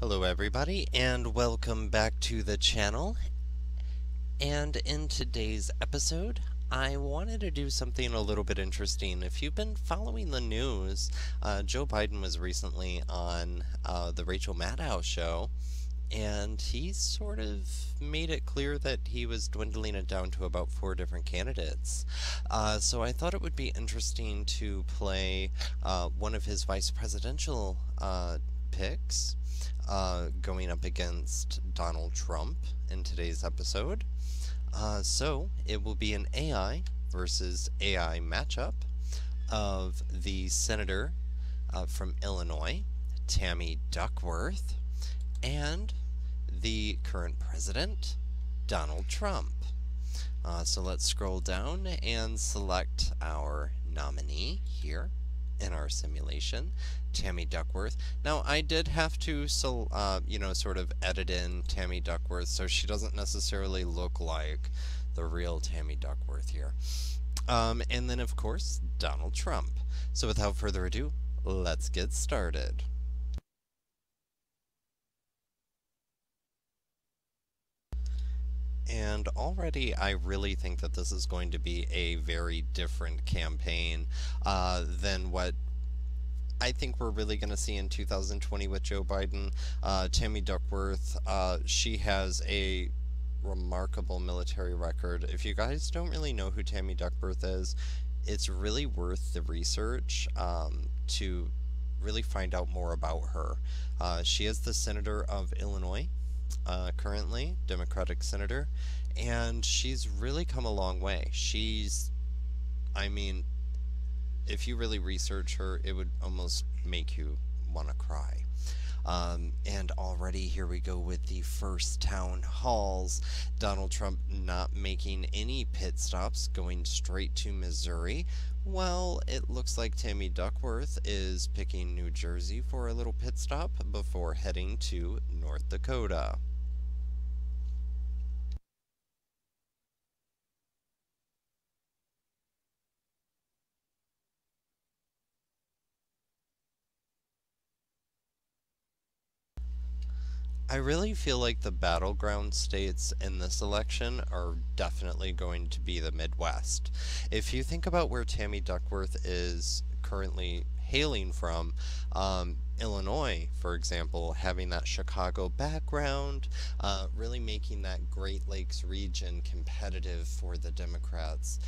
Hello everybody, and welcome back to the channel. And in today's episode, I wanted to do something a little bit interesting. If you've been following the news, Joe Biden was recently on the Rachel Maddow show, and he sort of made it clear that he was dwindling it down to about 4 different candidates. So I thought it would be interesting to play one of his vice presidential picks going up against Donald Trump in today's episode. So it will be an AI versus AI matchup of the senator from Illinois, Tammy Duckworth, and the current president, Donald Trump. So let's scroll down and select our nominee here in our simulation, Tammy Duckworth. Now, I did have to, you know, sort of edit in Tammy Duckworth, so she doesn't necessarily look like the real Tammy Duckworth here. And then, of course, Donald Trump. So without further ado, let's get started. And already I really think that this is going to be a very different campaign than what I think we're really going to see in 2020 with Joe Biden. Tammy Duckworth, she has a remarkable military record. If you guys don't really know who Tammy Duckworth is, it's really worth the research to really find out more about her. She is the senator of Illinois. Currently Democratic senator, and she's really come a long way. She's, I mean, if you really research her, it would almost make you want to cry. And already here we go with the first town halls. Donald Trump not making any pit stops, going straight to Missouri. Well, it looks like Tammy Duckworth is picking New Jersey for a little pit stop before heading to North Dakota. I really feel like the battleground states in this election are definitely going to be the Midwest. If you think about where Tammy Duckworth is currently hailing from, Illinois, for example, having that Chicago background, really making that Great Lakes region competitive for the Democrats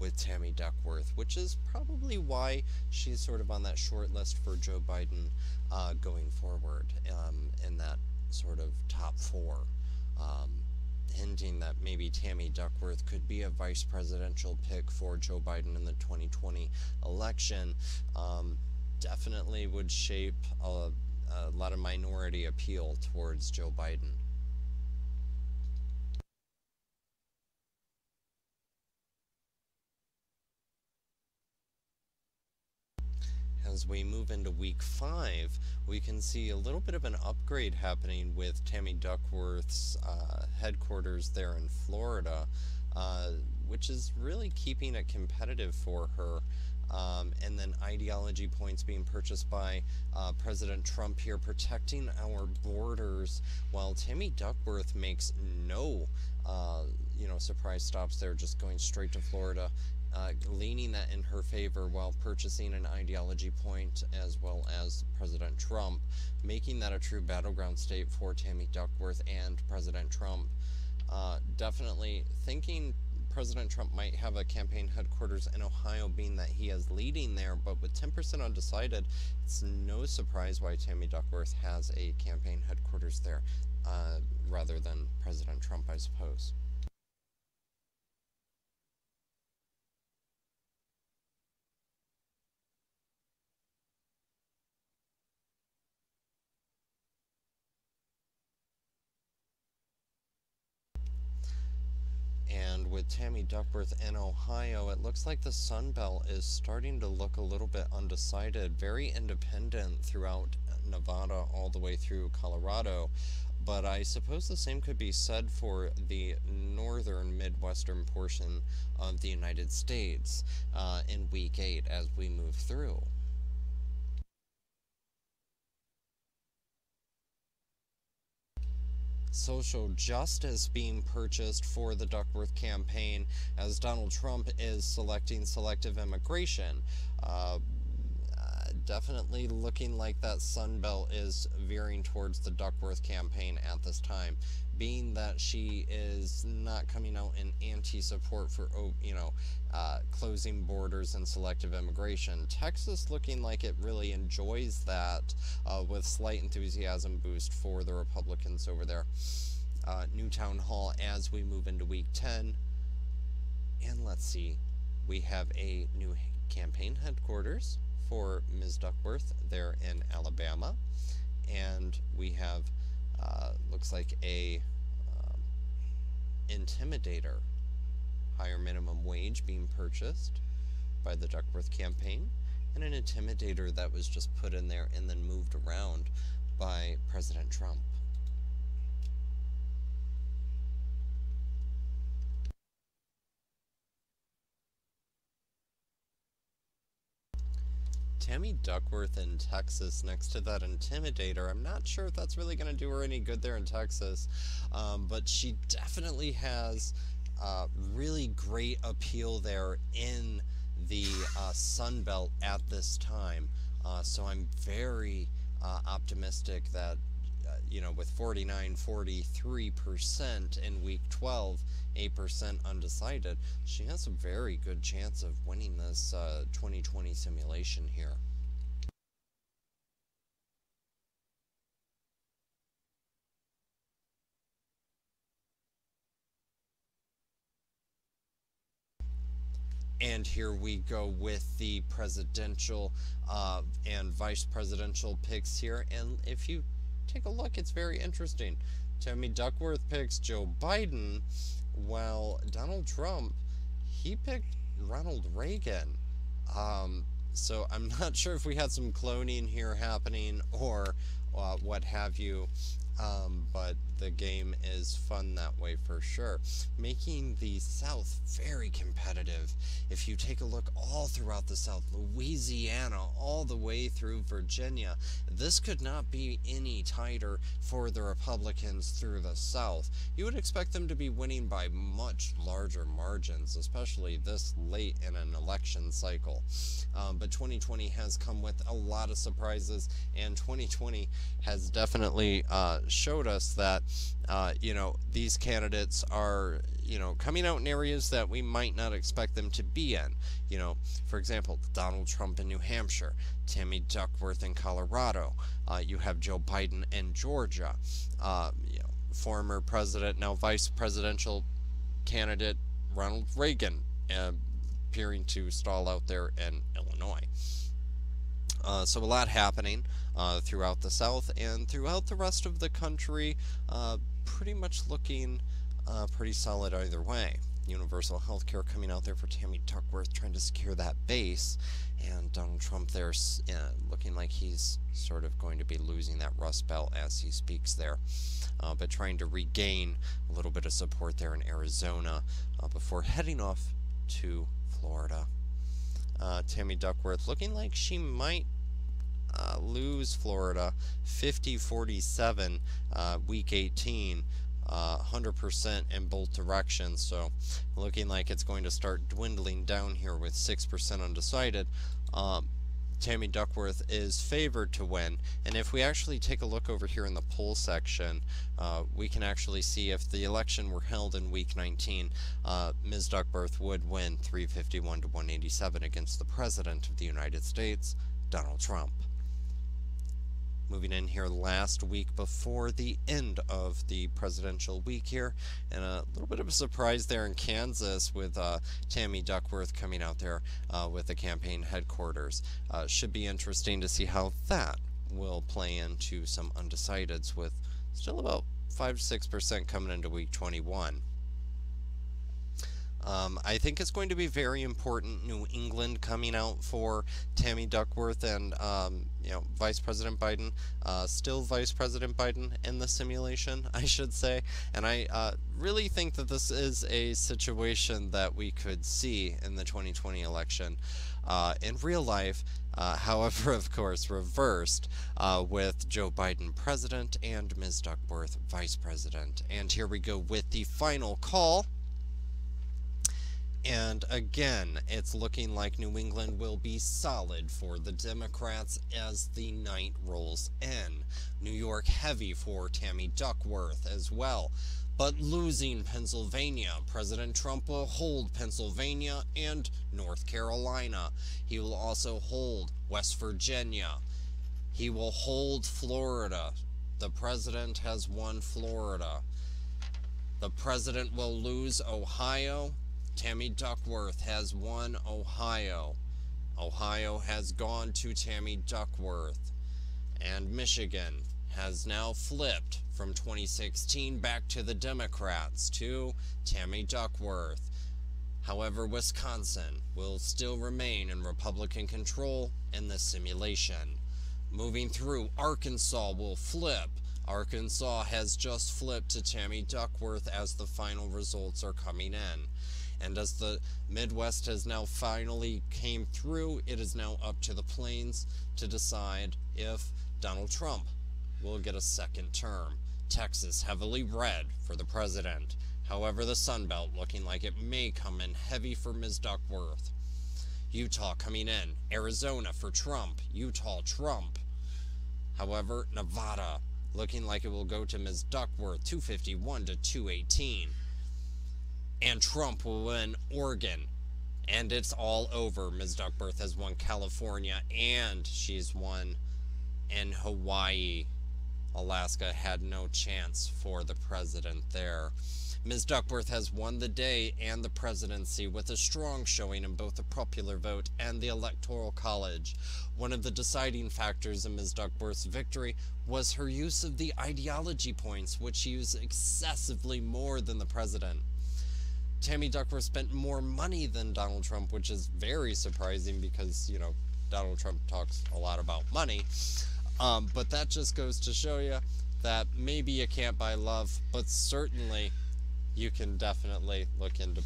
with Tammy Duckworth, which is probably why she's sort of on that short list for Joe Biden going forward in that sort of top 4, hinting that maybe Tammy Duckworth could be a vice presidential pick for Joe Biden in the 2020 election. Definitely would shape a lot of minority appeal towards Joe Biden. As we move into week 5, we can see a little bit of an upgrade happening with Tammy Duckworth's headquarters there in Florida, which is really keeping it competitive for her. And then ideology points being purchased by President Trump here, protecting our borders, while Tammy Duckworth makes no you know, surprise stops there, just going straight to Florida, leaning that in her favor while purchasing an ideology point, as well as President Trump, making that a true battleground state for Tammy Duckworth and President Trump. Definitely thinking President Trump might have a campaign headquarters in Ohio, being that he is leading there, but with 10% undecided, it's no surprise why Tammy Duckworth has a campaign headquarters there rather than President Trump, I suppose. And with Tammy Duckworth in Ohio, it looks like the Sun Belt is starting to look a little bit undecided, very independent throughout Nevada all the way through Colorado. But I suppose the same could be said for the northern Midwestern portion of the United States in week 8 as we move through. social justice being purchased for the Duckworth campaign as Donald Trump is selecting selective immigration. Definitely looking like that Sun Belt is veering towards the Duckworth campaign at this time, being that she is not coming out in anti-support for, you know, closing borders and selective immigration. Texas looking like it really enjoys that, with slight enthusiasm boost for the Republicans over there. New town hall as we move into week 10. And let's see, we have a new campaign headquarters for Ms. Duckworth there in Alabama, and we have looks like a intimidator, higher minimum wage being purchased by the Duckworth campaign, and an intimidator that was just put in there and then moved around by President Trump. Tammy Duckworth in Texas next to that intimidator. I'm not sure if that's really going to do her any good there in Texas, but she definitely has really great appeal there in the Sun Belt at this time. So I'm very optimistic that, you know, with 43% in week 12, 8% undecided, she has a very good chance of winning this 2020 simulation here. And here we go with the presidential and vice presidential picks here. And if you take a look, it's very interesting. Tammy Duckworth picks Joe Biden, while Donald Trump, he picked Ronald Reagan. So I'm not sure if we had some cloning here happening or what have you, but the game is fun that way for sure, making the South very competitive. If you take a look all throughout the South, Louisiana, all the way through Virginia, this could not be any tighter for the Republicans through the South. You would expect them to be winning by much larger margins, especially this late in an election cycle. But 2020 has come with a lot of surprises, and 2020 has definitely showed us that, you know, these candidates are, you know, coming out in areas that we might not expect them to be in. You know, for example, Donald Trump in New Hampshire, Tammy Duckworth in Colorado, you have Joe Biden in Georgia, you know, former president, now vice presidential candidate Ronald Reagan appearing to stall out there in Illinois. So a lot happening throughout the South and throughout the rest of the country, pretty much looking pretty solid either way. Universal health care coming out there for Tammy Duckworth, trying to secure that base, and Donald Trump there looking like he's sort of going to be losing that Rust Belt as he speaks there, but trying to regain a little bit of support there in Arizona before heading off to Florida. Tammy Duckworth looking like she might lose Florida 50-47 week 18, 100% in both directions, so looking like it's going to start dwindling down here with 6% undecided. Tammy Duckworth is favored to win, and if we actually take a look over here in the poll section, we can actually see if the election were held in week 19, Ms. Duckworth would win 351 to 187 against the President of the United States, Donald Trump. Moving in here last week before the end of the presidential week here, and a little bit of a surprise there in Kansas with Tammy Duckworth coming out there with the campaign headquarters. Should be interesting to see how that will play into some undecideds with still about 5-6% coming into week 21. I think it's going to be very important. New England coming out for Tammy Duckworth and Vice President Biden, still Vice President Biden in the simulation, I should say. And I really think that this is a situation that we could see in the 2020 election in real life. However, of course, reversed with Joe Biden president and Ms. Duckworth vice president. And here we go with the final call. And again, it's looking like New England will be solid for the Democrats as the night rolls in. New York heavy for Tammy Duckworth as well, but losing Pennsylvania. President Trump will hold Pennsylvania and North Carolina. He will also hold West Virginia. He will hold Florida. The president has won Florida. The president will lose Ohio. Tammy Duckworth has won Ohio. Ohio has gone to Tammy Duckworth. And Michigan has now flipped from 2016 back to the Democrats to Tammy Duckworth. However, Wisconsin will still remain in Republican control in the simulation. Moving through, Arkansas will flip. Arkansas has just flipped to Tammy Duckworth as the final results are coming in. And as the Midwest has now finally came through, it is now up to the Plains to decide if Donald Trump will get a second term. Texas heavily red for the president. However, the Sun Belt looking like it may come in heavy for Ms. Duckworth. Utah coming in. Arizona for Trump. Utah, Trump. However, Nevada looking like it will go to Ms. Duckworth, 251 to 218. And Trump will win Oregon. And it's all over. Ms. Duckworth has won California, and she's won in Hawaii. Alaska had no chance for the president there. Ms. Duckworth has won the day and the presidency with a strong showing in both the popular vote and the electoral college. One of the deciding factors in Ms. Duckworth's victory was her use of the ideology points, which she used excessively more than the president. Tammy Duckworth spent more money than Donald Trump, which is very surprising because, you know, Donald Trump talks a lot about money. But that just goes to show you that maybe you can't buy love, but certainly you can definitely look into,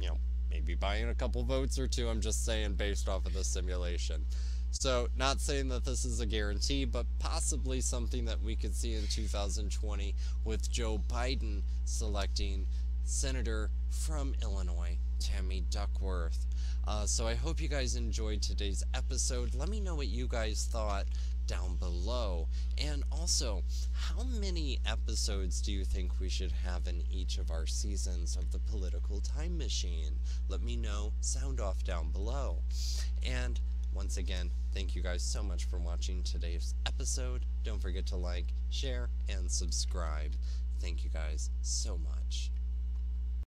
you know, maybe buying a couple votes or two. I'm just saying, based off of the simulation. So not saying that this is a guarantee, but possibly something that we could see in 2020 with Joe Biden selecting Senator from Illinois, Tammy Duckworth. So I hope you guys enjoyed today's episode. Let me know what you guys thought down below. And also, how many episodes do you think we should have in each of our seasons of the Political Time Machine? Let me know. Sound off down below. And once again, thank you guys so much for watching today's episode. Don't forget to like, share, and subscribe. Thank you guys so much.